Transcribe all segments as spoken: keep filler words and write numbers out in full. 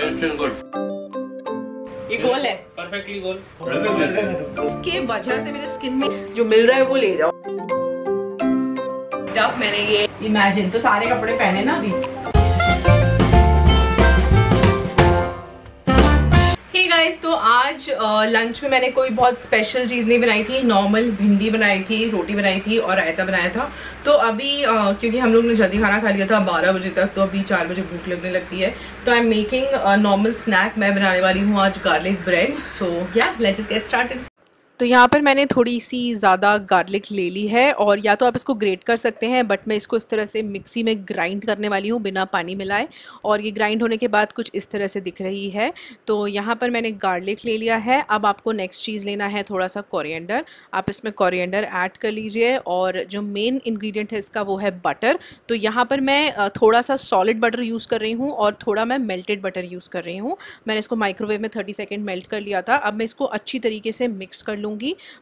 Tension गोल, ये गोल है, perfectly गोल। इसके वजह से मेरे स्किन में जो मिल रहा है वो ले जाओ। जब मैंने ये इमेजिन तो सारे कपड़े पहने ना अभी। तो आज लंच में मैंने कोई बहुत स्पेशल चीज़ नहीं बनाई थी, नॉर्मल भिंडी बनाई थी, रोटी बनाई थी और रायता बनाया था। तो अभी आ, क्योंकि हम लोग ने जल्दी खाना खा लिया था बारह बजे तक, तो अभी चार बजे भूख लगने लगती है। तो I am making normal snack, मैं बनाने वाली हूँ आज गार्लिक ब्रेड। सो या लेट्स गेट स्टार्टेड। तो यहाँ पर मैंने थोड़ी सी ज़्यादा गार्लिक ले ली है, और या तो आप इसको ग्रेट कर सकते हैं, बट मैं इसको इस तरह से मिक्सी में ग्राइंड करने वाली हूँ बिना पानी मिलाए। और ये ग्राइंड होने के बाद कुछ इस तरह से दिख रही है। तो यहाँ पर मैंने गार्लिक ले लिया है। अब आपको नेक्स्ट चीज़ लेना है थोड़ा सा कोरिएंडर। आप इसमें कोरिएंडर ऐड कर लीजिए, और जो मेन इन्ग्रीडियंट है इसका वो है बटर। तो यहाँ पर मैं थोड़ा सा सॉलिड बटर यूज़ कर रही हूँ और थोड़ा मैं मेल्टेड बटर यूज़ कर रही हूँ। मैंने इसको माइक्रोवेव में थर्टी सेकेंड मेल्ट कर लिया था। अब मैं इसको अच्छी तरीके से मिक्स कर लूँ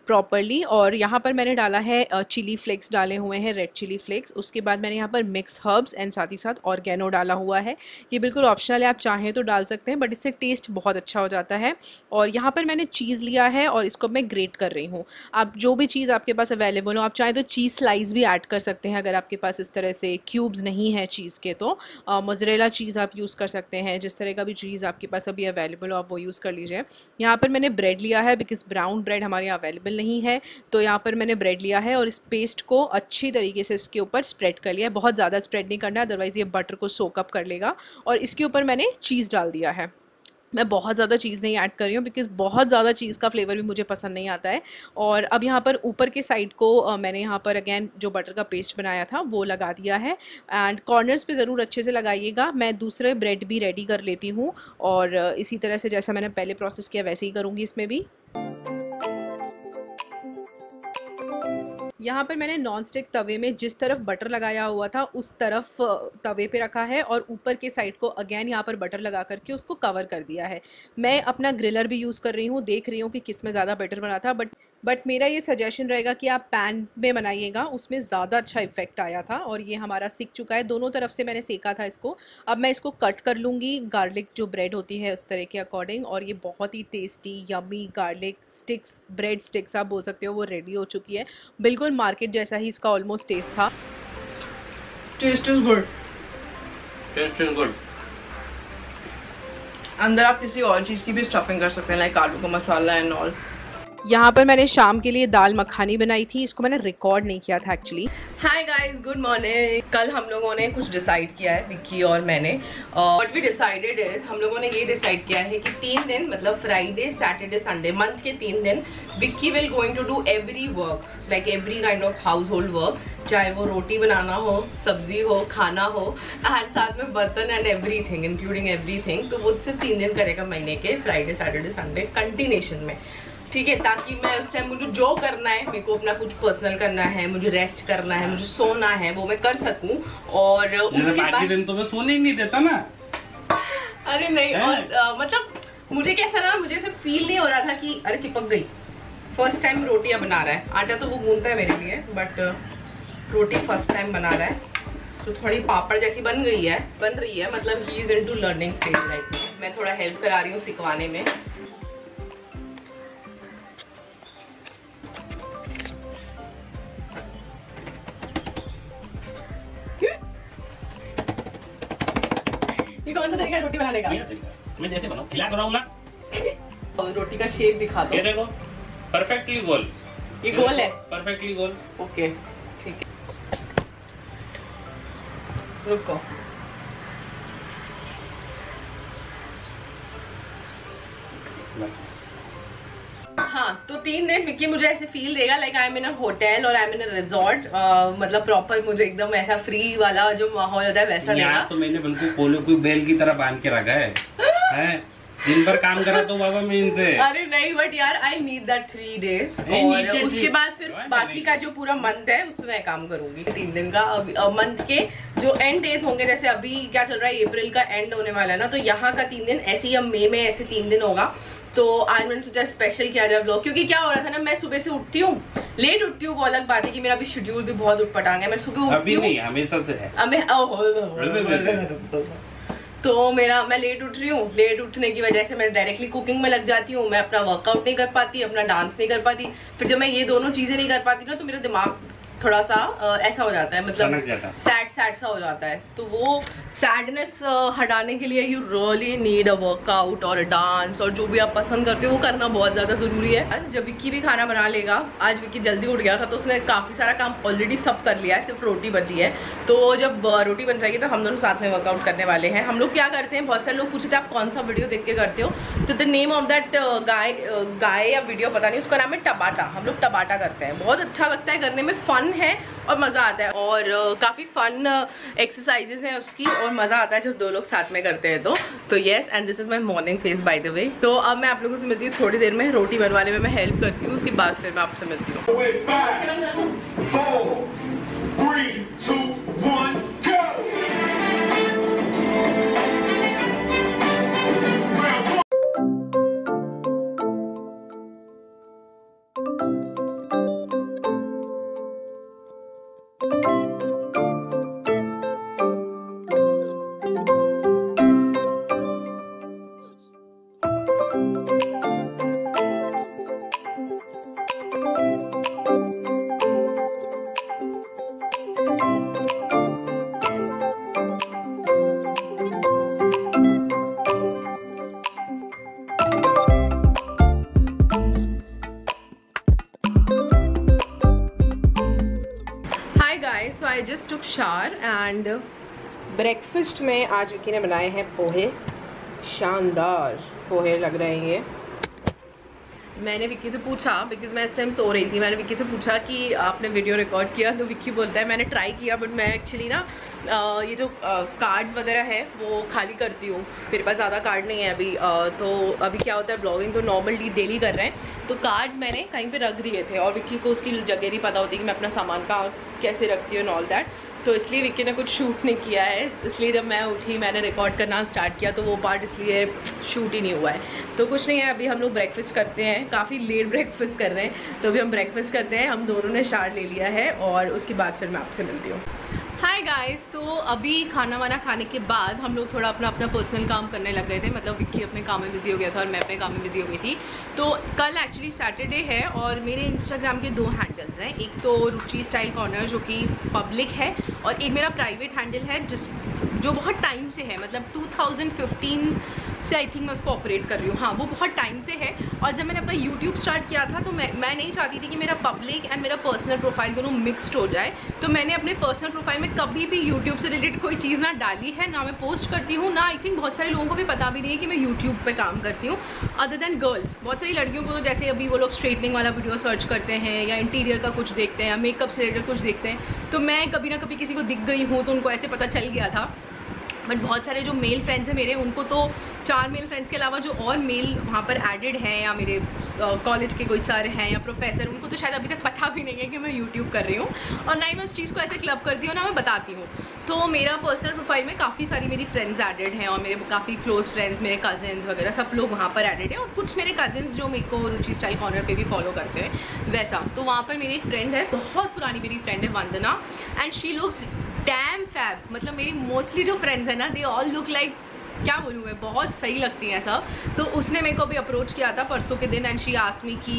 प्रॉपरली। और यहाँ पर मैंने डाला है चिली फ्लेक्स, डाले हुए हैं रेड चिली फ्लेक्स। उसके बाद मैंने यहाँ पर मिक्स हर्ब्स एंड साथ ही साथ ऑर्गेनो डाला हुआ है। ये बिल्कुल ऑप्शनल है, आप चाहें तो डाल सकते हैं, बट इससे टेस्ट बहुत अच्छा हो जाता है। और यहाँ पर मैंने चीज़ लिया है और इसको मैं ग्रेट कर रही हूँ। आप जो भी चीज़ आपके पास अवेलेबल हो, आप चाहें तो चीज़ स्लाइस भी ऐड कर सकते हैं अगर आपके पास इस तरह से क्यूब्स नहीं है चीज़ के। तो मोज़रेला चीज़ आप यूज़ कर सकते हैं, जिस तरह का भी चीज़ आपके पास अभी अवेलेबल हो आप वो यूज़ कर लीजिए। यहाँ पर मैंने ब्रेड लिया है, बिकॉज ब्राउन ब्रेड हमारे यहाँ अवेलेबल नहीं है। तो यहाँ पर मैंने ब्रेड लिया है और इस पेस्ट को अच्छी तरीके से इसके ऊपर स्प्रेड कर लिया है। बहुत ज़्यादा स्प्रेड नहीं करना, अदरवाइज़ ये बटर को सोक अप कर लेगा। और इसके ऊपर मैंने चीज़ डाल दिया है। मैं बहुत ज़्यादा चीज़ नहीं ऐड कर रही हूँ, बिकॉज़ बहुत ज़्यादा चीज़ का फ्लेवर भी मुझे पसंद नहीं आता है। और अब यहाँ पर ऊपर के साइड को आ, मैंने यहाँ पर अगेन जो बटर का पेस्ट बनाया था वो लगा दिया है। एंड कॉर्नर्स पे ज़रूर अच्छे से लगाइएगा। मैं दूसरे ब्रेड भी रेडी कर लेती हूँ, और इसी तरह से जैसा मैंने पहले प्रोसेस किया वैसे ही करूँगी इसमें भी। यहाँ पर मैंने नॉन स्टिक तवे में जिस तरफ बटर लगाया हुआ था उस तरफ तवे पे रखा है, और ऊपर के साइड को अगेन यहाँ पर बटर लगा करके उसको कवर कर दिया है। मैं अपना ग्रिलर भी यूज़ कर रही हूँ, देख रही हूँ कि किस में ज़्यादा बेटर बना था। बट बट मेरा ये सजेशन रहेगा कि आप पैन में बनाइएगा, उसमें ज़्यादा अच्छा इफेक्ट आया था। और ये हमारा सिक चुका है, दोनों तरफ से मैंने सेका था इसको। अब मैं इसको कट कर लूँगी गार्लिक जो ब्रेड होती है उस तरह के अकॉर्डिंग। और ये बहुत ही tasty yummy garlic sticks, bread sticks आप बोल सकते हो, वो रेडी हो चुकी है। बिल्कुल मार्केट जैसा ही इसका ऑलमोस्ट टेस्ट था। Taste is good, taste is good. अंदर आप किसी और चीज़ की भी स्टफिंग कर सकते हैं, लाइक आलू का मसाला एंड ऑल। यहाँ पर मैंने शाम के लिए दाल मखानी बनाई थी, इसको मैंने रिकॉर्ड नहीं किया था actually. Hi guys, good morning. कल हम लोगों ने कुछ डिसाइड किया है, विक्की और मैंने। व्हाट वी डिसाइडेड इज, हम लोगों ने ये डिसाइड किया है कि तीन दिन, मतलब फ्राइडे सैटरडे संडे, मंथ के तीन दिन Vicky will going to do every work, like every kind of household work, चाहे वो रोटी बनाना हो, सब्जी हो, खाना हो, एंड साथ में बर्तन and everything including everything. तो वो सिर्फ तीन दिन करेगा महीने के, फ्राइडे सैटरडे संडे कंटिन्यूशन में, ठीक है। ताकि मैं उस टाइम, मुझे जो करना है, मेरे को अपना कुछ पर्सनल करना है, मुझे रेस्ट करना है, मुझे सोना है, वो मैं कर सकूं। और उसके बाद दिन तो मैं सोने ही नहीं देता ना। अरे नहीं, और आ, मतलब मुझे कैसा ना, मुझे ऐसे फील नहीं हो रहा था कि अरे चिपक गई। फर्स्ट टाइम रोटियां बना रहा है, आटा तो वो गूंथता है मेरे लिए, बट रोटी फर्स्ट टाइम बना रहा है। तो थोड़ी पापड़ जैसी बन गई है, बन रही है, मतलब he is into learning phase right now. मैं थोड़ा हेल्प करा रही हूँ सिखवाने में। देखा रोटी बनाने का मैं जैसे बनाऊं, खिला रहा हूं ना। और रोटी का शेप दिखा दो। ये देखो, परफेक्टली गोल। ये गोल है, परफेक्टली गोल। ओके, ठीक है, रुको। हाँ, तो तीन दिन विक्की मुझे ऐसे फील देगा like I am in a hotel और I am in a resort, मतलब प्रॉपर मुझे एकदम ऐसा फ्री वाला जो माहौल होता है वैसा देगा। तो मैंने बिल्कुल पोलो की बेल की तरह बांध के रखा है, हैं? दिन भर काम करा तो बाबा मींद है। अरे नहीं, बट यार I need that three days और उसके बाद फिर बाकी का जो पूरा मंथ है उसमें मैं काम करूंगी। तीन दिन का मंथ के जो एंड डेज होंगे, जैसे अभी क्या चल रहा है, अप्रैल का एंड होने वाला है ना, तो यहाँ का तीन दिन ऐसे ही, अब मई में ऐसे तीन दिन होगा। तो आज मैंने सोचा स्पेशल किया जाए व्लॉग, क्योंकि क्या हो रहा था ना, मैं सुबह से उठती हूँ, लेट उठती हूँ, वो अलग बात है कि मेरा भी शेड्यूल भी बहुत उठपटांग है। मैं सुबह उठती हूँ, हमेशा से है, तो मेरा मैं लेट उठ रही हूँ, लेट उठने की वजह से मैं डायरेक्टली कुकिंग में लग जाती हूँ, मैं अपना वर्कआउट नहीं कर पाती, अपना डांस नहीं कर पाती। फिर जब मैं ये दोनों चीज़ें नहीं कर पाती ना तो मेरा दिमाग थोड़ा सा ऐसा हो जाता है, मतलब सैड सैड सा हो जाता है। तो वो सैडनेस हटाने के लिए you really need a workout और डांस और जो भी आप पसंद करते हो वो करना बहुत ज़्यादा ज़रूरी है। आज जब विक्की भी खाना बना लेगा, आज विक्की जल्दी उठ गया था तो उसने काफ़ी सारा काम ऑलरेडी सब कर लिया है, सिर्फ रोटी बची है। तो जब रोटी बन जाएगी तो हम दोनों साथ में वर्कआउट करने वाले हैं। हम लोग क्या करते हैं, बहुत सारे लोग पूछते हैं आप कौन सा वीडियो देख के करते हो, तो the name of that guy guy या वीडियो पता नहीं, उसका नाम है टबाटा। हम लोग टबाटा करते हैं, बहुत अच्छा लगता है करने में, फन है और मज़ा आता है, और काफ़ी फन एक्सरसाइजेस हैं उसकी और मज़ा आता है जब दो लोग साथ में करते हैं। तो तो yes, and this is my morning face by the way. तो अब मैं आप लोगों से मिलती हूँ थोड़ी देर में, रोटी बनवाने में मैं हेल्प करती हूँ, उसके बाद फिर मैं आपसे मिलती हूँ। I just took shower and breakfast में आज विक्की ने बनाए हैं पोहे, शानदार पोहे लग रहे हैं ये। मैंने विक्की से पूछा, बिकॉज मैं इस टाइम सो रही थी, मैंने विक्की से पूछा कि आपने वीडियो रिकॉर्ड किया, तो विक्की बोलता है मैंने ट्राई किया बट मैं एक्चुअली ना आ, ये जो कार्ड्स वगैरह है वो खाली करती हूँ, मेरे पास ज़्यादा कार्ड नहीं है अभी। आ, तो अभी क्या होता है ब्लॉगिंग तो नॉर्मली डेली कर रहे हैं, तो कार्ड्स मैंने कहीं पर रख दिए थे और विक्की को उसकी जगह नहीं पता होती कि मैं अपना सामान कहाँ कैसे रखती हूँ एंड ऑल दैट, तो इसलिए विक्की ने कुछ शूट नहीं किया है। इसलिए जब मैं उठी मैंने रिकॉर्ड करना स्टार्ट किया तो वो पार्ट इसलिए शूट ही नहीं हुआ है। तो कुछ नहीं है, अभी हम लोग ब्रेकफास्ट करते हैं, काफ़ी लेट ब्रेकफास्ट कर रहे हैं, तो अभी हम ब्रेकफास्ट करते हैं। हम दोनों ने शावर ले लिया है और उसके बाद फिर मैं आपसे मिलती हूँ। हाय गाइस, तो अभी खाना वाना खाने के बाद हम लोग थोड़ा अपना अपना पर्सनल काम करने लग गए थे, मतलब विक्की अपने काम में बिज़ी हो गया था और मैं अपने काम में बिज़ी हो गई थी। तो कल एक्चुअली सैटरडे है और मेरे इंस्टाग्राम के दो हैंडल्स हैं, एक तो रुचि स्टाइल कॉर्नर जो कि पब्लिक है और एक मेरा प्राइवेट हैंडल है जिस जो बहुत टाइम से है, मतलब टू थाउजेंड फिफ्टीन से आई थिंक मैं उसको ऑपरेट कर रही हूँ। हाँ, वो बहुत टाइम से है और जब मैंने अपना यूट्यूब स्टार्ट किया था तो मैं मैं नहीं चाहती थी कि मेरा पब्लिक एंड मेरा पर्सनल प्रोफाइल दोनों मिक्स्ड हो जाए, तो मैंने अपने पर्सनल प्रोफाइल में कभी भी यूट्यूब से रिलेटेड कोई चीज़ ना डाली है, ना मैं पोस्ट करती हूँ, ना आई थिंक बहुत सारे लोगों को भी पता भी नहीं है कि मैं यूट्यूब पर काम करती हूँ, अदर देन गर्ल्स। बहुत सारी लड़कियों को तो जैसे अभी वो लोग स्ट्रेटनिंग वाला वीडियो सर्च करते हैं या इंटीरियर का कुछ देखते हैं या मेकअप से रिलेटेड कुछ देखते हैं, तो मैं कभी ना कभी किसी को दिख गई हूँ तो उनको ऐसे पता चल गया था। बट बहुत सारे जो मेल फ्रेंड्स हैं मेरे, उनको तो चार मेल फ्रेंड्स के अलावा जो और मेल वहाँ पर एडेड हैं या मेरे कॉलेज के कोई सर हैं या प्रोफेसर, उनको तो शायद अभी तक पता भी नहीं है कि मैं यूट्यूब कर रही हूँ, और ना ही मैं उस चीज़ को ऐसे क्लब करती हूँ, ना मैं बताती हूँ। तो मेरा पर्सनल प्रोफाइल में काफ़ी सारी मेरी फ्रेंड्स एडेड हैं और मेरे काफ़ी क्लोज फ्रेंड्स, मेरे कज़न्स वगैरह सब लोग वहाँ पर एडेड हैं, और कुछ मेरे कज़न्स जो मेरे को रुचि स्टाइल कॉर्नर पे भी फॉलो करते हैं वैसा। तो वहाँ पर मेरी एक फ्रेंड है, बहुत पुरानी मेरी फ्रेंड है Vandana, and she looks damn fab. मतलब मेरी मोस्टली जो फ्रेंड्स हैं ना, दे ऑल लुक लाइक, क्या बोलूँ मैं, बहुत सही लगती हैं सब। तो उसने मेरे को भी अप्रोच किया था परसों के दिन, एंड शी आस्क्ड मी कि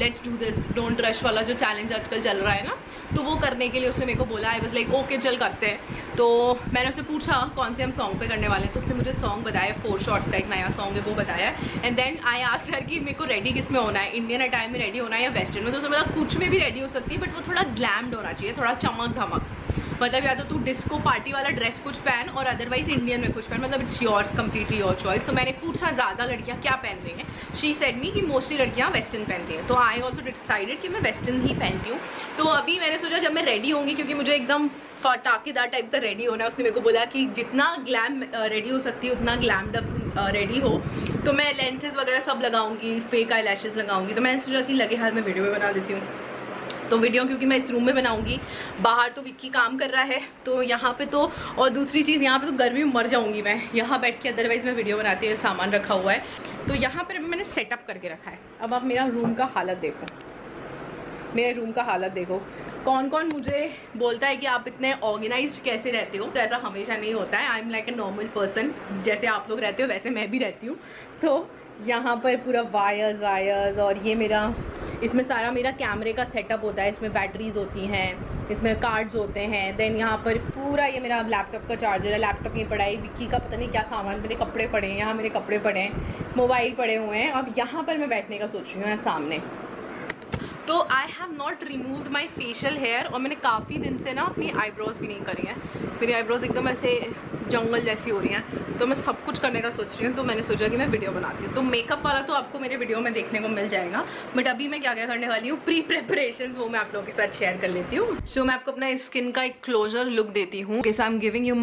let's do this don't rush वाला जो चैलेंज आजकल चल रहा है ना, तो वो करने के लिए उसने मेरे को बोला। आई वाज लाइक ओके चल करते हैं। तो मैंने उससे पूछा कौन से हम सॉन्ग पे करने वाले हैं, तो उसने मुझे सॉन्ग बताया, फोर शॉट्स का एक नया सॉन्ग है वो बताया, and then I asked her कि मेरे को रेडी किस में होना है, इंडियन अटायर में रेडी होना है या वेस्टर्न में। तो उसने मतलब कुछ में भी रेडी हो सकती है बट वो थोड़ा ग्लैम्ड होना चाहिए, थोड़ा चमक धमक, मतलब या तो तू डिस्को पार्टी वाला ड्रेस कुछ पहन और अदरवाइज इंडियन में कुछ पहन, मतलब it's your completely your choice. तो मैंने पूछा ज़्यादा लड़कियाँ क्या पहन रही हैं, शी सेड मी कि मोस्टली लड़कियाँ वेस्टर्न पहनती हैं, तो आई ऑल्सो डिसाइडेड कि मैं वेस्टर्न ही पहनती हूँ। तो अभी मैंने सोचा जब मैं रेडी होंगी, क्योंकि मुझे एकदम फटाकेदार टाइप का रेडी होना है, उसने मेरे को बोला कि जितना ग्लैम रेडी हो सकती है उतना ग्लैम्ड अप रेडी हो। तो मैं लेंसेज वगैरह सब लगाऊंगी, फेक आई लैशेज लगाऊंगी, तो मैंने सोचा कि लगे हाथ में वीडियो में बना देती हूँ। तो वीडियो क्योंकि मैं इस रूम में बनाऊंगी, बाहर तो विक्की काम कर रहा है तो यहाँ पे तो, और दूसरी चीज़ यहाँ पे तो गर्मी में मर जाऊंगी मैं यहाँ बैठ के, अदरवाइज़ मैं वीडियो बनाती हूँ। सामान रखा हुआ है तो यहाँ पर मैंने सेटअप करके रखा है। अब आप मेरा रूम का हालत देखो, मेरे रूम का हालत देखो। कौन कौन मुझे बोलता है कि आप इतने ऑर्गेनाइज्ड कैसे रहते हो, तो ऐसा हमेशा नहीं होता है। I am like a normal person, जैसे आप लोग रहते हो वैसे मैं भी रहती हूँ। तो यहाँ पर पूरा वायर्स वायर्स और ये मेरा, इसमें सारा मेरा कैमरे का सेटअप होता है, इसमें बैटरीज होती हैं, इसमें कार्ड्स होते हैं। देन यहाँ पर पूरा ये मेरा लैपटॉप का चार्जर है, लैपटॉप ये पड़ा है, विक्की का पता नहीं क्या सामान, मेरे कपड़े पड़े हैं यहाँ, मेरे कपड़े पड़े हैं, मोबाइल पड़े हुए हैं। अब यहाँ पर मैं बैठने का सोच रही हूँ सामने। तो I have not removed my facial hair और मैंने काफ़ी दिन से ना अपनी आईब्रोज़ भी नहीं करी हैं। मेरी आईब्रोज़ एकदम ऐसे जंगल जैसी हो रही हैं, तो मैं सब कुछ करने का सोच रही हूँ। तो मैंने सोचा कि मैं वीडियो बनाती हूँ, तो मेकअप वाला तो आपको मेरे वीडियो में देखने को मिल जाएगा, बट अभी मैं क्या क्या करने वाली हूँ, प्री प्रेपरेशन, वो मैं आप लोगों के साथ शेयर कर लेती हूँ। सो so, मैं आपको अपना स्किन का एक क्लोजर लुक देती हूँ। Okay, so I am giving you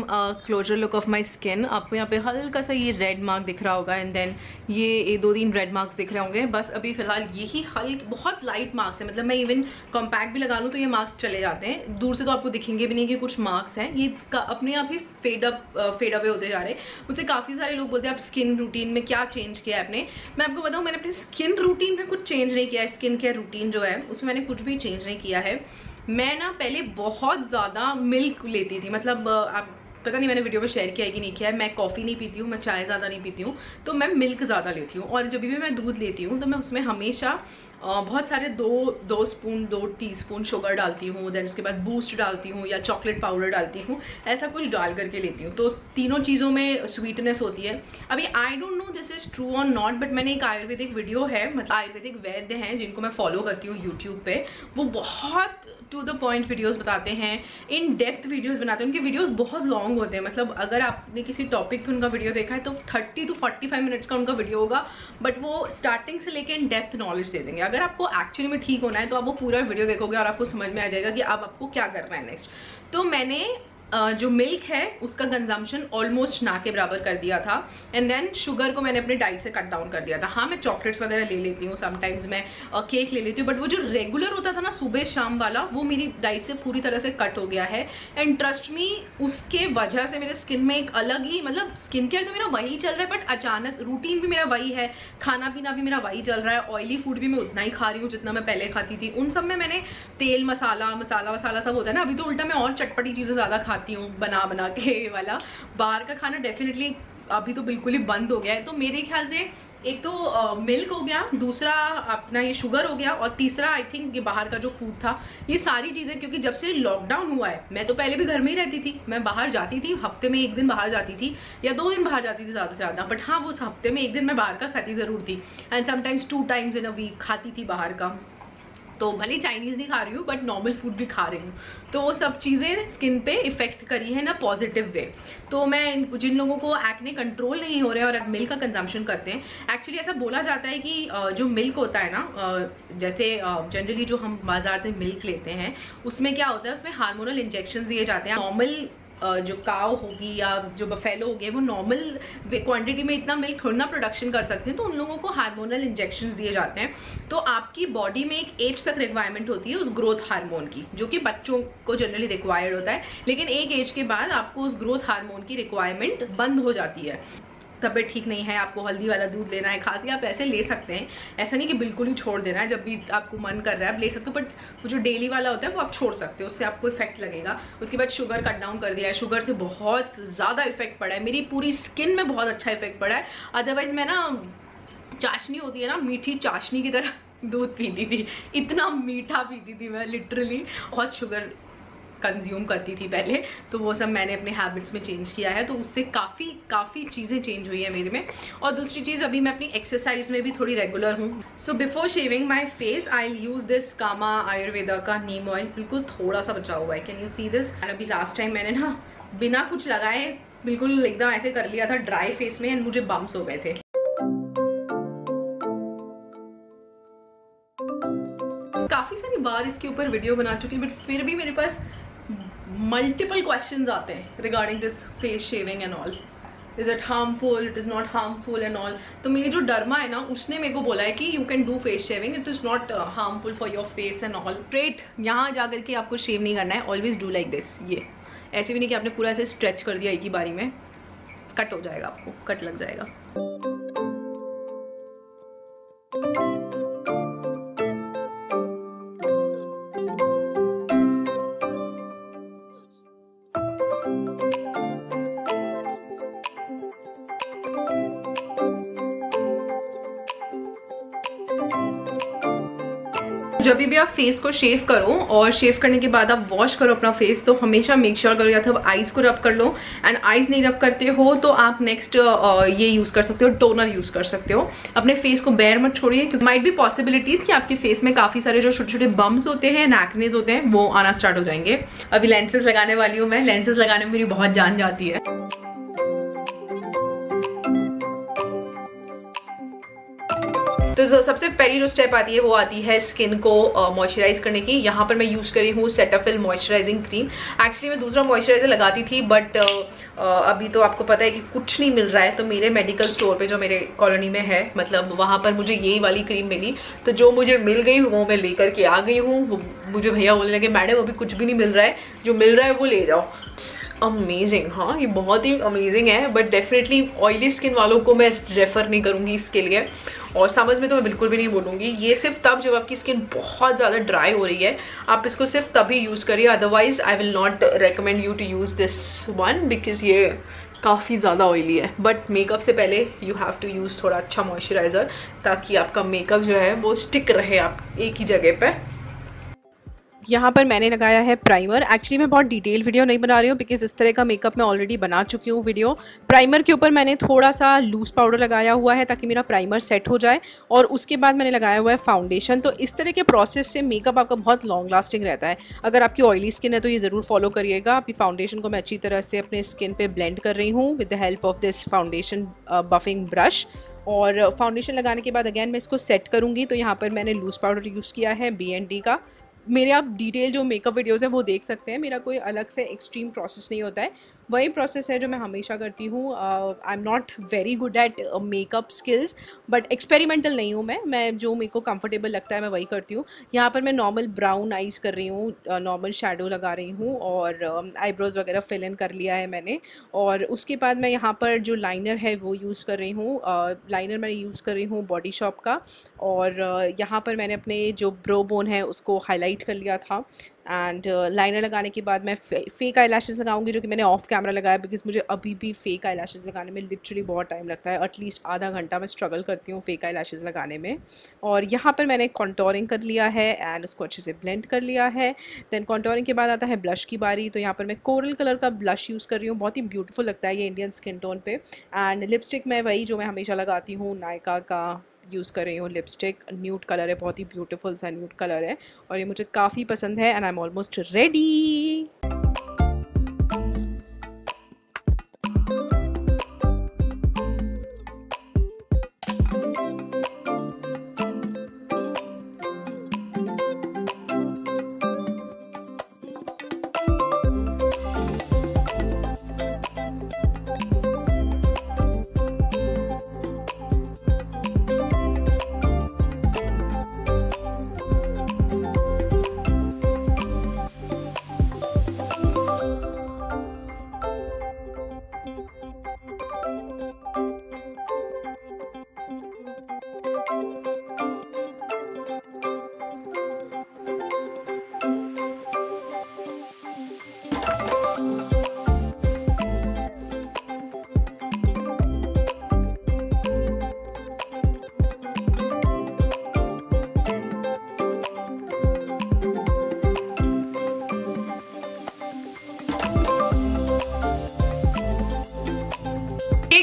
closer look of my skin. आपको यहाँ पे हल्का सा ये रेड मार्क दिख रहा होगा, एंड देन ये दो तीन रेड मार्क्स दिख रहे होंगे। बस अभी फिलहाल यही हल्के बहुत लाइट मार्क्स है, मतलब मैं इवन कॉम्पैक्ट भी लगा लूँ तो ये मार्क्स चले जाते हैं, दूर से तो आपको दिखेंगे भी नहीं कि कुछ मार्क्स हैं। ये अपने आप ही फेडअप फेड अवे होते जा रहे हैं। मुझसे काफ़ी सारे लोग बोलते हैं आप स्किन रूटीन में क्या चेंज किया है आपने। मैं आपको बताऊँ, मैंने अपनी स्किन रूटीन में कुछ चेंज नहीं किया है। स्किन केयर रूटीन जो है उसमें मैंने कुछ भी चेंज नहीं किया है। मैं ना पहले बहुत ज़्यादा मिल्क लेती थी, मतलब आप पता नहीं मैंने वीडियो में शेयर किया है कि नहीं किया है। मैं कॉफ़ी नहीं पीती हूँ, मैं चाय ज़्यादा नहीं पीती हूँ, तो मैं मिल्क ज़्यादा लेती हूँ। और जब भी मैं दूध लेती हूँ तो मैं उसमें हमेशा बहुत सारे दो दो स्पून दो टीस्पून शुगर डालती हूँ, देन उसके बाद बूस्ट डालती हूँ या चॉकलेट पाउडर डालती हूँ, ऐसा कुछ डाल करके लेती हूँ। तो तीनों चीज़ों में स्वीटनेस होती है। अभी I don't know this is true और नॉट, बट मैंने एक आयुर्वेदिक वीडियो है, मतलब आयुर्वेदिक वैद्य हैं जिनको मैं फॉलो करती हूँ यूट्यूब पर, वो बहुत टू द पॉइंट वीडियोज़ बताते हैं, इन डेप्थ वीडियोज़ बनाते हैं। उनके वीडियोज़ बहुत लॉन्ग होते हैं, मतलब अगर आपने किसी टॉपिक पर उनका वीडियो देखा है तो thirty to forty five minutes का उनका वीडियो होगा, बट वो स्टार्टिंग से लेकर इन डेप्थ नॉलेज दे देंगे। अगर आपको एक्चुअली में ठीक होना है तो आप वो पूरा वीडियो देखोगे और आपको समझ में आ जाएगा कि अब आपको क्या करना है नेक्स्ट। तो मैंने जो मिल्क है उसका कंजम्पशन ऑलमोस्ट ना के बराबर कर दिया था, एंड देन शुगर को मैंने अपने डाइट से कट डाउन कर दिया था। हाँ, मैं चॉकलेट्स वगैरह ले लेती हूँ, समटाइम्स मैं केक ले लेती हूँ, बट वो जो रेगुलर होता था ना सुबह शाम वाला, वो मेरी डाइट से पूरी तरह से कट हो गया है। एंड ट्रस्ट मी, उसके वजह से मेरे स्किन में एक अलग ही, मतलब स्किन केयर तो मेरा वही चल रहा है, बट अचानक रूटीन भी मेरा वही है, खाना पीना भी मेरा वही चल रहा है, ऑयली फूड भी मैं उतना ही खा रही हूँ जितना मैं पहले खाती थी। उन सब में मैंने तेल मसाला मसाला मसाला सब होता है ना, अभी तो उल्टा मैं और चटपटी चीज़ें ज़्यादा खाती हूँ, बना बना के वाला। बाहर का खाना डेफिनेटली अभी तो बिल्कुल ही बंद हो गया है। तो मेरे ख्याल से एक तो आ, मिल्क हो गया, दूसरा अपना ये शुगर हो गया, और तीसरा आई थिंक ये बाहर का जो फूड था, ये सारी चीज़ें, क्योंकि जब से लॉकडाउन हुआ है, मैं तो पहले भी घर में ही रहती थी, मैं बाहर जाती थी, हफ्ते में एक दिन बाहर जाती थी या दो दिन बाहर जाती थी ज़्यादा से ज़्यादा, बट हाँ उस हफ्ते में एक दिन मैं बाहर का खाती ज़रूर थी, and sometimes two times in a week खाती थी बाहर का। तो भले चाइनीज़ नहीं खा रही हूँ बट नॉर्मल फूड भी खा रही हूँ, तो वो सब चीज़ें स्किन पे इफ़ेक्ट करी है ना पॉजिटिव वे। तो मैं जिन लोगों को एक्ने कंट्रोल नहीं हो रहे और मिल्क का कंजम्पशन करते हैं, एक्चुअली ऐसा बोला जाता है कि जो मिल्क होता है ना, जैसे जनरली जो हम बाज़ार से मिल्क लेते हैं उसमें क्या होता है, उसमें हार्मोनल इंजेक्शन दिए जाते हैं। नॉर्मल जो काव होगी या जो बफेलो होगी वो नॉर्मल क्वांटिटी में इतना मिल्क थोड़ा ना प्रोडक्शन कर सकते हैं, तो उन लोगों को हार्मोनल इंजेक्शंस दिए जाते हैं। तो आपकी बॉडी में एक एज तक रिक्वायरमेंट होती है उस ग्रोथ हार्मोन की, जो कि बच्चों को जनरली रिक्वायर्ड होता है, लेकिन एक एज के बाद आपको उस ग्रोथ हार्मोन की रिक्वायरमेंट बंद हो जाती है। तबीयत ठीक नहीं है, आपको हल्दी वाला दूध लेना है, खांसी, आप ऐसे ले सकते हैं, ऐसा नहीं कि बिल्कुल ही छोड़ देना है, जब भी आपको मन कर रहा है आप ले सकते हो, बट जो डेली वाला होता है वो आप छोड़ सकते हो, उससे आपको इफेक्ट लगेगा। उसके बाद शुगर कट डाउन कर दिया है, शुगर से बहुत ज़्यादा इफेक्ट पड़ा है, मेरी पूरी स्किन में बहुत अच्छा इफेक्ट पड़ा है। अदरवाइज मैं ना चाशनी होती है ना, मीठी चाशनी की तरह दूध पीती थी, इतना मीठा पीती थी मैं, लिटरली बहुत शुगर कंज्यूम करती थी पहले, तो वो सब मैंने अपने हैबिट्स में चेंज किया है, तो उससे काफ़ी काफ़ी चीज़ें चेंज हुई है मेरे में। और दूसरी चीज़, अभी मैं अपनी एक्सरसाइज में भी थोड़ी रेगुलर हूँ। So before shaving my face I will use this Kama Ayurveda का नीम ऑयल, बिल्कुल थोड़ा सा बचा हुआ है, कैन यू सी दिस। अभी लास्ट टाइम मैंने ना बिना कुछ लगाए बिल्कुल एकदम ऐसे कर लिया था ड्राई फेस में, एंड मुझे बम्प्स हो गए थे। काफ़ी सारी बार इसके ऊपर वीडियो बना चुकी हूँ, बट फिर भी मेरे पास मल्टीपल क्वेश्चन आते हैं regarding this face shaving and all, is it harmful, it is not harmful and all. तो मेरी जो डर्मा है ना उसने मेरे को बोला है कि you can do face shaving, it is not harmful for your face and all. Straight यहाँ जा करके आपको शेव नहीं करना है, ऑलवेज डू लाइक दिस, ये ऐसे भी नहीं कि आपने पूरा ऐसे स्ट्रेच कर दिया एक ही बारी में, कट हो जाएगा, आपको कट लग जाएगा। जब भी आप फेस को शेव करो और शेव करने के बाद आप वॉश करो अपना फेस, तो हमेशा मेक श्योर करो या तो आप आइज को रब कर लो, एंड आइज नहीं रब करते हो तो आप नेक्स्ट ये यूज कर सकते हो, टोनर यूज कर सकते हो। अपने फेस को बेयर मत छोड़िए क्योंकि माइट भी पॉसिबिलिटीज कि आपके फेस में काफी सारे जो छोटे छोटे बम्स होते हैं, एक्नेज होते हैं, वो आना स्टार्ट हो जाएंगे। अभी लेंसेज लगाने वाली हूँ मैं, लेंसेज लगाने में मेरी बहुत जान जाती है। तो सबसे पहली जो स्टेप आती है वो आती है स्किन को मॉइस्चराइज करने की। यहाँ पर मैं यूज़ करी हूँ सेटाफिल मॉइस्चराइजिंग क्रीम। एक्चुअली मैं दूसरा मॉइस्चराइजर लगाती थी बट अभी तो आपको पता है कि कुछ नहीं मिल रहा है, तो मेरे मेडिकल स्टोर पे जो मेरे कॉलोनी में है, मतलब वहाँ पर मुझे यही वाली क्रीम मिली, तो जो मुझे मिल गई वो मैं लेकर के आ गई हूँ। मुझे भैया बोलने लगे मैडम अभी कुछ भी नहीं मिल रहा है, जो मिल रहा है वो ले जाओ। अमेजिंग, हाँ ये बहुत ही अमेजिंग है, बट डेफिनेटली ऑयली स्किन वालों को मैं रेफ़र नहीं करूँगी इसके लिए, और समझ में तो मैं बिल्कुल भी नहीं बोलूँगी। ये सिर्फ तब जब आपकी स्किन बहुत ज़्यादा ड्राई हो रही है आप इसको सिर्फ तभी यूज़ करिए, otherwise I will not recommend you to use this one because ये काफ़ी ज़्यादा ऑयली है। बट मेकअप से पहले यू हैव टू यूज़ थोड़ा अच्छा मॉइस्चराइज़र ताकि आपका मेकअप जो है वो स्टिक रहे आप एक ही जगह पर। यहाँ पर मैंने लगाया है प्राइमर। एक्चुअली मैं बहुत डिटेल वीडियो नहीं बना रही हूँ बिकॉज इस तरह का मेकअप मैं ऑलरेडी बना चुकी हूँ वीडियो। प्राइमर के ऊपर मैंने थोड़ा सा लूज पाउडर लगाया हुआ है ताकि मेरा प्राइमर सेट हो जाए, और उसके बाद मैंने लगाया हुआ है फाउंडेशन। तो इस तरह के प्रोसेस से मेकअप आपका बहुत लॉन्ग लास्टिंग रहता है। अगर आपकी ऑयली स्किन है तो ये ज़रूर फॉलो करिएगा। आपकी फाउंडेशन को मैं अच्छी तरह से अपने स्किन पर ब्लेंड कर रही हूँ with the help of this foundation buffing brush. और फाउंडेशन लगाने के बाद अगेन मैं इसको सेट करूँगी, तो यहाँ पर मैंने लूज पाउडर यूज़ किया है बी एंड डी का। मेरे आप डिटेल जो मेकअप वीडियोस हैं वो देख सकते हैं, मेरा कोई अलग से एक्सट्रीम प्रोसेस नहीं होता है, वही प्रोसेस है जो मैं हमेशा करती हूँ। I am not very good at makeup skills but experimental नहीं हूँ मैं मैं जो मेरे को कंफर्टेबल लगता है मैं वही करती हूँ। यहाँ पर मैं नॉर्मल ब्राउन आइज कर रही हूँ, नॉर्मल शेडो लगा रही हूँ, और आईब्रोज़ uh, वगैरह फिल इन कर लिया है मैंने। और उसके बाद मैं यहाँ पर जो लाइनर है वो यूज़ कर रही हूँ। लाइनर uh, मैं यूज़ कर रही हूँ बॉडी शॉप का, और uh, यहाँ पर मैंने अपने जो ब्रो बोन है उसको हाईलाइट कर लिया था। एंड लाइनर uh, लगाने के बाद मैं फे, फेक आई लैशेज़ लगाऊंगी जो कि मैंने ऑफ कैमरा लगाया बिकॉज मुझे अभी भी फेक आई लैशेज़ लगाने में लिटरली बहुत टाइम लगता है, एटलीस्ट आधा घंटा मैं स्ट्रगल करती हूँ फेक आई लैशेज़ लगाने में। और यहाँ पर मैंने कॉन्टोरिंग कर लिया है एंड उसको अच्छे से ब्लेंड कर लिया है। दैन कॉन्टोरिंग के बाद आता है ब्लश की बारी, तो यहाँ पर मैं कोरल कलर का ब्लश यूज़ कर रही हूँ, बहुत ही ब्यूटीफुल लगता है ये इंडियन स्किन टोन पर। एंड लिपस्टिक मैं वही जो मैं हमेशा लगाती हूँ, नायका का यूज़ कर रही हूँ लिपस्टिक। न्यूड कलर है, बहुत ही ब्यूटीफुल सा न्यूड कलर है और ये मुझे काफ़ी पसंद है। And I am almost ready.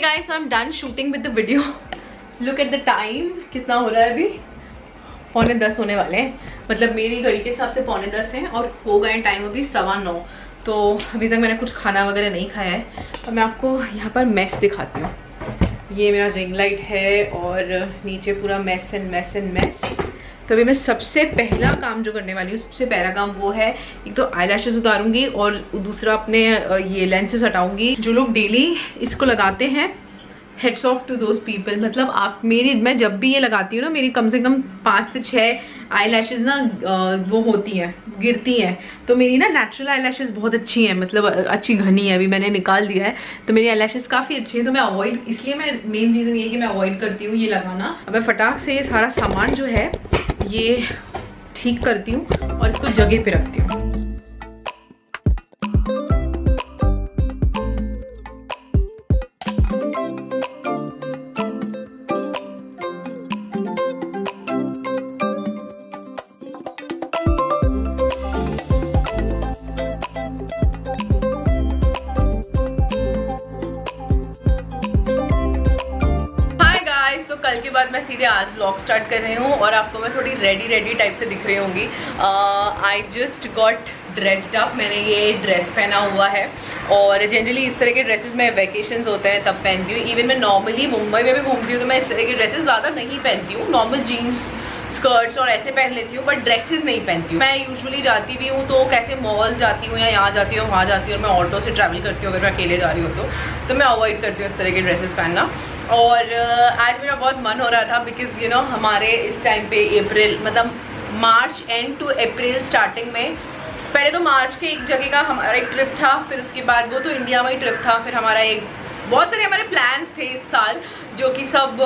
Guys, so I'm done shooting with the video. Look at the time, कितना हो रहा है अभी, पौने दस होने वाले हैं, मतलब मेरी घड़ी के हिसाब से पौने दस हैं और हो गए टाइम अभी सवा नौ। तो अभी तक मैंने कुछ खाना वगैरह नहीं खाया है। तो मैं आपको यहाँ पर मेस दिखाती हूँ, ये मेरा रिंग लाइट है और नीचे पूरा mess and mess and mess. तो अभी मैं सबसे पहला काम जो करने वाली हूँ, सबसे पहला काम वो है, एक तो आई लैशेज उतारूँगी और दूसरा अपने ये लेंसेज हटाऊँगी। जो लोग डेली इसको लगाते हैं, heads off to those people, मतलब आप मेरी, मैं जब भी ये लगाती हूँ ना मेरी कम से कम पाँच से छः आई लैशेज ना वो होती हैं, गिरती हैं। तो मेरी ना नेचुरल आई लैशेज बहुत अच्छी हैं, मतलब अच्छी घनी है, अभी मैंने निकाल दिया है, तो मेरी आई लैशेज काफ़ी अच्छी हैं। तो मैं अवॉइड, इसलिए मैं मेन रीज़न ये है कि मैं अवॉइड करती हूँ ये लगाना। अब मैं फटाक से ये सारा सामान जो है ये ठीक करती हूँ और इसको जगह पे रखती हूँ। बाद मैं सीधे आज ब्लॉग स्टार्ट कर रही हूँ और आपको मैं थोड़ी रेडी रेडी टाइप से दिख रही होंगी। I just got dressed up, मैंने ये ड्रेस पहना हुआ है और जनरली इस तरह के ड्रेसेस मैं वेकेशंस होते हैं तब पहनती हूँ। इवन मैं नॉर्मली मुंबई में भी घूमती हूँ तो मैं इस तरह के ड्रेसेस ज़्यादा नहीं पहनती हूँ, नॉर्मल जीन्स स्कर्ट्स और ऐसे पहन लेती हूँ बट ड्रेसेस नहीं पहनती हूँ। मैं यूजुअली जाती भी हूँ तो कैसे मॉल्स जाती हूँ या यहाँ जाती हूँ वहाँ जाती हूँ, मैं ऑटो से ट्रैवल करती हूँ अगर मैं अकेले जा रही हूँ तो तो मैं अवॉइड करती हूँ इस तरह के ड्रेसेस पहनना। और आज मेरा बहुत मन हो रहा था बिकॉज यू नो हमारे इस टाइम पे अप्रैल मतलब March end to April starting में, पहले तो मार्च के एक जगह का हमारा एक ट्रिप था, फिर उसके बाद वो तो इंडिया में ही ट्रिप था, फिर हमारा एक बहुत सारे हमारे प्लान्स थे इस साल जो कि सब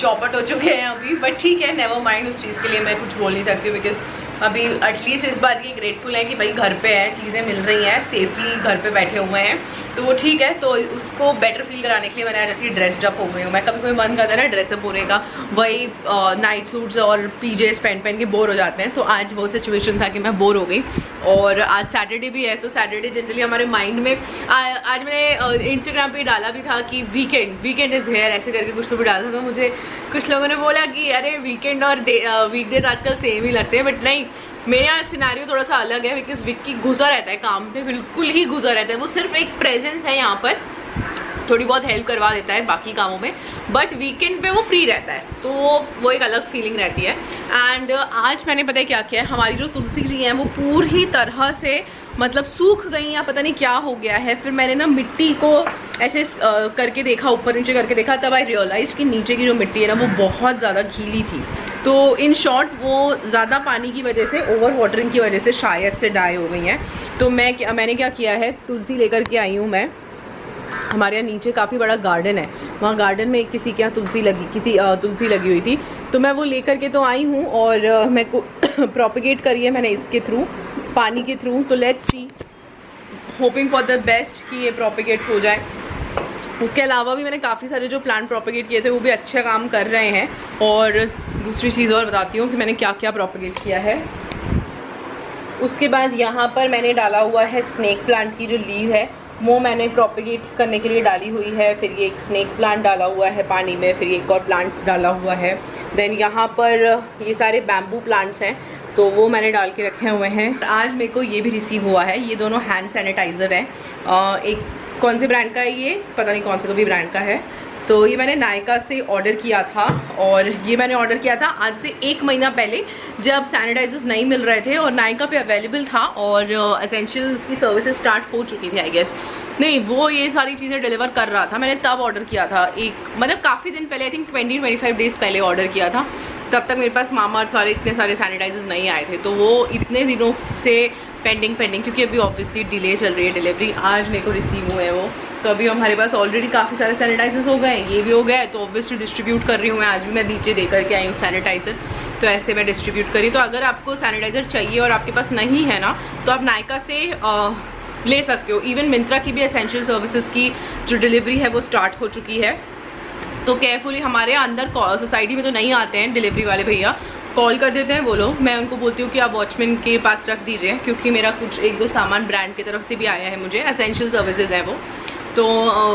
चौपट हो चुके हैं अभी। बट ठीक है, नेवर माइंड, उस चीज़ के लिए मैं कुछ बोल नहीं सकती हूँ बिकॉज अभी एटलीस्ट इस बार ये ग्रेटफुल है कि भाई घर पे है, चीज़ें मिल रही हैं, सेफली घर पे बैठे हुए हैं तो वो ठीक है। तो उसको बेटर फील कराने के लिए मैंने जैसे ड्रेस्ड अप हो गई हूँ। मैं कभी कोई मन करता है ना ड्रेसअप होने का, वही नाइट सूट्स और पीजेस पहन पहन के बोर हो जाते हैं, तो आज वो सिचुएशन था कि मैं बोर हो गई। और आज सैटरडे भी है तो सैटरडे जनरली हमारे माइंड में आ, आज मैंने इंस्टाग्राम पे डाला भी था कि वीकेंड वीकेंड इज़ हेयर ऐसे करके कुछ तो भी डाला था। तो मुझे कुछ लोगों ने बोला कि अरे वीकेंड और वीकडेज आजकल सेम ही लगते हैं, बट नहीं, मेरे यहाँ सिनारियो थोड़ा सा अलग है बिकॉज वीकी घुसा रहता है काम पे, बिल्कुल ही घुसा रहता है। वो सिर्फ एक प्रेजेंस है यहाँ पर, थोड़ी बहुत हेल्प करवा देता है बाकी कामों में, बट वीकेंड पे वो फ्री रहता है तो वो वो एक अलग फीलिंग रहती है। एंड uh, आज मैंने पता है क्या किया है, हमारी जो तुलसी जी हैं वो पूरी तरह से मतलब सूख गई या पता नहीं क्या हो गया है। फिर मैंने ना मिट्टी को ऐसे uh, करके देखा, ऊपर नीचे करके देखा, तब आई रियलाइज़ कि नीचे की जो मिट्टी है ना वो बहुत ज़्यादा गीली थी। तो इन शॉर्ट वो ज़्यादा पानी की वजह से, ओवर वाटरिंग की वजह से शायद से डाई हो गई हैं। तो मैं क्या मैंने क्या किया है, तुलसी लेकर के आई हूँ मैं। हमारे यहाँ नीचे काफ़ी बड़ा गार्डन है, वहाँ गार्डन में किसी के यहाँ तुलसी लगी किसी तुलसी लगी हुई थी तो मैं वो लेकर के तो आई हूँ और मैं को प्रोपिगेट करी है मैंने इसके थ्रू, पानी के थ्रू। तो let's see, hoping for the best कि ये प्रोपिगेट हो जाए। उसके अलावा भी मैंने काफ़ी सारे जो प्लांट प्रोपिगेट किए थे वो भी अच्छे काम कर रहे हैं। और दूसरी चीज़ और बताती हूँ कि मैंने क्या क्या प्रोपिगेट किया है। उसके बाद यहाँ पर मैंने डाला हुआ है स्नेक प्लांट की जो लीव है वो मैंने प्रोपिगेट करने के लिए डाली हुई है। फिर ये एक स्नेक प्लांट डाला हुआ है पानी में, फिर एक और प्लांट डाला हुआ है। देन यहाँ पर ये सारे बैम्बू प्लांट्स हैं तो वो मैंने डाल के रखे हुए हैं। आज मेरे को ये भी रिसीव हुआ है, ये दोनों हैंड सैनिटाइज़र हैं, एक कौन से ब्रांड का है ये पता नहीं, कौन से तो भी ब्रांड का है। तो ये मैंने नायका से ऑर्डर किया था और ये मैंने ऑर्डर किया था आज से एक महीना पहले जब सैनिटाइजर्स नहीं मिल रहे थे और नायका पे अवेलेबल था और एसेंशियल उसकी सर्विसेज स्टार्ट हो चुकी थी आई गेस, नहीं वो ये सारी चीज़ें डिलीवर कर रहा था। मैंने तब ऑर्डर किया था, एक मतलब काफ़ी दिन पहले, I think twenty twenty five days पहले ऑर्डर किया था। तब तक मेरे पास मामाअर्थ वाले इतने सारे सैनिटाइजर्स नहीं आए थे तो वो इतने दिनों से पेंडिंग पेंडिंग क्योंकि अभी ऑब्वियसली डिले चल रही है डिलीवरी, आज मेरे को रिसीव हुए हैं वो। तो अभी हमारे पास ऑलरेडी काफ़ी सारे सैनिटाइजर्स हो गए, ये भी हो गए, तो ऑब्वियसली डिस्ट्रीब्यूट कर रही हूँ मैं। आज भी मैं नीचे दे करके आई हूँ सैनिटाइज़र, तो ऐसे मैं डिस्ट्रीब्यूट करी। तो अगर आपको सैनिटाइज़र चाहिए और आपके पास नहीं है ना तो आप नायका से आ, ले सकते हो। इवन मिंत्रा की भी एसेंशियल सर्विसेज की जो डिलीवरी है वो स्टार्ट हो चुकी है। तो केयरफुली, हमारे अंदर सोसाइटी में तो नहीं आते हैं डिलीवरी वाले भैया, कॉल कर देते हैं वो लोग। मैं उनको बोलती हूँ कि आप वॉचमैन के पास रख दीजिए क्योंकि मेरा कुछ एक दो सामान ब्रांड की तरफ से भी आया है, मुझे एसेंशियल सर्विसेज हैं वो, तो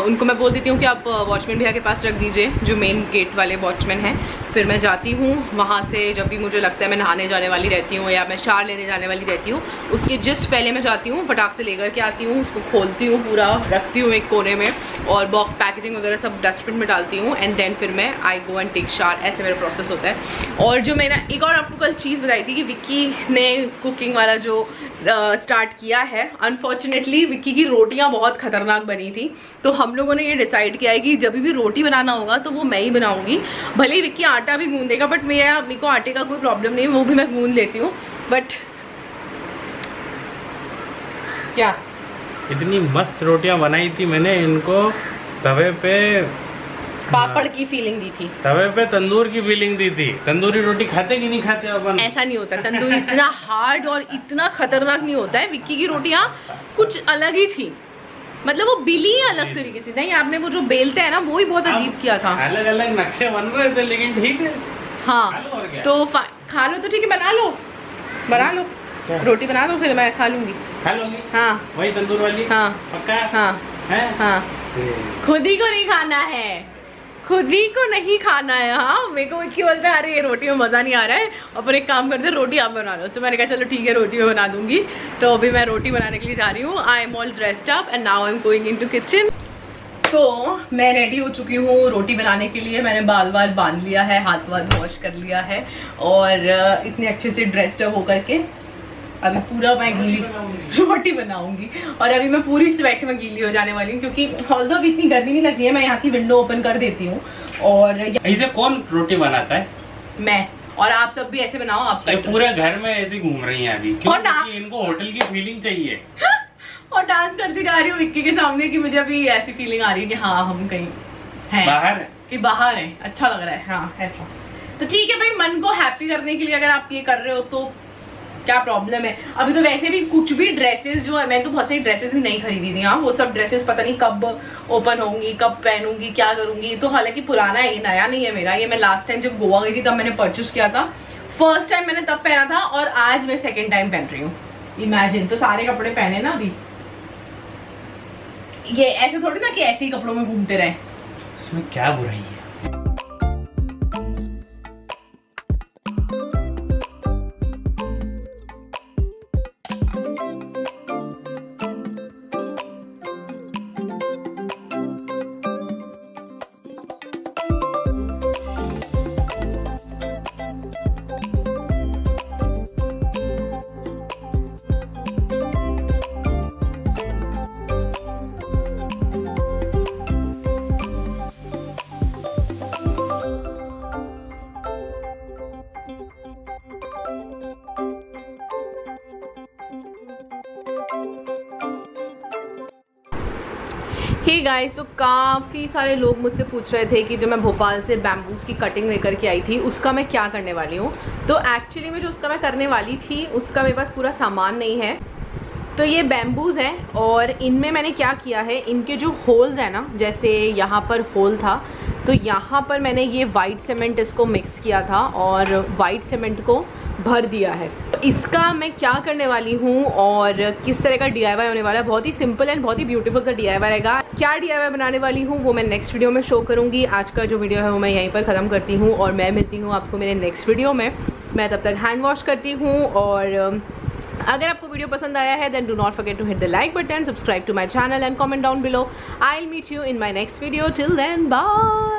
उनको मैं बोल देती हूँ कि आप वॉचमैन भैया के पास रख दीजिए जो मेन गेट वाले वॉचमैन हैं। फिर मैं जाती हूँ वहाँ से, जब भी मुझे लगता है मैं नहाने जाने वाली रहती हूँ या मैं शार लेने जाने वाली रहती हूँ उसके जस्ट पहले मैं जाती हूँ, फटाक से लेकर के आती हूँ, उसको खोलती हूँ, पूरा रखती हूँ एक कोने में और बॉक्स पैकेजिंग वगैरह सब डस्टबिन में डालती हूँ एंड देन फिर मैं आई गो एंड टेक शार, ऐसे मेरा प्रोसेस होता है। और जो मैंने एक और आपको कल चीज़ बताई थी कि विक्की ने कुकिंग वाला जो स्टार्ट किया है, अनफॉर्चुनेटली विक्की की रोटियाँ बहुत ख़तरनाक बनी थी तो हम लोगों ने ये डिसाइड किया है कि जब भी रोटी बनाना होगा तो वो मैं ही बनाऊँगी। भले ही विक्की आटा भी गूँधेगा बट मेरा मेरे को आटे का कोई प्रॉब्लम नहीं है, वो भी मैं गूँध लेती हूँ। बट क्या इतनी मस्त रोटियां बनाई थी मैंने, इनको तवे पे पापड़ की फीलिंग दी थी, तवे पे तंदूर की फीलिंग दी थी। तंदूरी रोटी खाते कि नहीं खाते अपन, ऐसा नहीं होता तंदूरी इतना हार्ड और इतना खतरनाक नहीं होता है। विक्की की रोटियां कुछ अलग ही थी, मतलब वो बिली ही अलग तरीके से, नहीं आपने वो जो बेलते है ना वो ही बहुत अजीब किया था, अलग अलग नक्शे बन रहे थे लेकिन ठीक है। हाँ तो खा लो, तो ठीक है बना लो बना लो रोटी बना दो फिर मैं खा लूंगी खा लूंगी हाँ वही तंदूर वाली, हाँ पक्का, हाँ हाँ खुद ही को नहीं खाना है, खुद ही को नहीं खाना है। हाँ, मेरे को क्यों बोलता है, अरे ये रोटी में मज़ा नहीं आ रहा है, अपन एक काम करते हैं रोटी आप बना लो। तो मैंने कहा चलो ठीक है रोटी में बना दूंगी। तो अभी मैं रोटी बनाने के लिए जा रही हूँ। I am all dressed up and now I am going in to kitchen. तो मैं रेडी हो चुकी हूँ रोटी बनाने के लिए। मैंने बाल बाल बांध लिया है, हाथ वाथ वॉश कर लिया है और इतने अच्छे से ड्रेस्ड अप होकर के अभी पूरा मैं गीली रोटी बनाऊंगी। और अभी मैं पूरी स्वेट में गीली हो जाने वाली हूँ क्योंकि ऑल्दो अभी इतनी गर्मी नहीं लग रही है। मैं यहाँ की विंडो ओपन कर देती हूँ। और ऐसे कौन रोटी बनाता है? मैं। और आप सब भी ऐसे बनाओ। आप पूरे घर में ऐसे घूम रही है अभी क्योंकि इनको होटल की फीलिंग चाहिए। और डांस करती जा रही हूँ विक्की के सामने कि मुझे अभी ऐसी फीलिंग आ रही है कि हाँ हम कहीं हैं, बाहर कि बाहर है, अच्छा लग रहा है। हाँ ऐसा तो ठीक है भाई, मन को हैप्पी करने के लिए अगर आप ये कर रहे हो तो क्या प्रॉब्लम है। अभी तो वैसे भी कुछ भी ड्रेसेस जो है, मैंने तो बहुत सारी ड्रेसेस भी नहीं खरीदी थी। हाँ वो सब ड्रेसेस पता नहीं कब ओपन होंगी, कब पहनूंगी, क्या करूंगी। तो हालांकि पुराना है, ये नया नहीं है मेरा। ये मैं लास्ट टाइम जब गोवा गई थी तब मैंने परचेस किया था। फर्स्ट टाइम मैंने तब पहना था और आज मैं सेकेंड टाइम पहन रही हूँ। इमेजिन, तो सारे कपड़े पहने ना अभी। ये ऐसे थोड़ी ना कि ऐसे ही कपड़ों में घूमते रहे, इसमें क्या बुराई है। हे गाइस, तो काफ़ी सारे लोग मुझसे पूछ रहे थे कि जो मैं भोपाल से बैम्बूज की कटिंग लेकर के आई थी उसका मैं क्या करने वाली हूँ। तो एक्चुअली में जो उसका मैं करने वाली थी उसका मेरे पास पूरा सामान नहीं है। तो ये बैम्बूज हैं और इनमें मैंने क्या किया है, इनके जो होल्स हैं ना, जैसे यहाँ पर होल था तो यहाँ पर मैंने ये वाइट सीमेंट इसको मिक्स किया था और वाइट सीमेंट को भर दिया है। तो इसका मैं क्या करने वाली हूँ और किस तरह का डीआईवाई होने वाला है, बहुत ही सिंपल एंड बहुत ही ब्यूटीफुल सा डीआईवाई रहेगा। क्या डीआईवाई बनाने वाली हूँ वो मैं नेक्स्ट वीडियो में शो करूँगी। आज का जो वीडियो है वो मैं यहीं पर ख़त्म करती हूँ और मैं मिलती हूँ आपको मेरे नेक्स्ट वीडियो में। मैं तब तक हैंड वॉश करती हूँ। और अगर आपको वीडियो पसंद आया है then do not forget to hit the like button, subscribe to my channel and comment down below. I will meet you in my next video. Till then bye.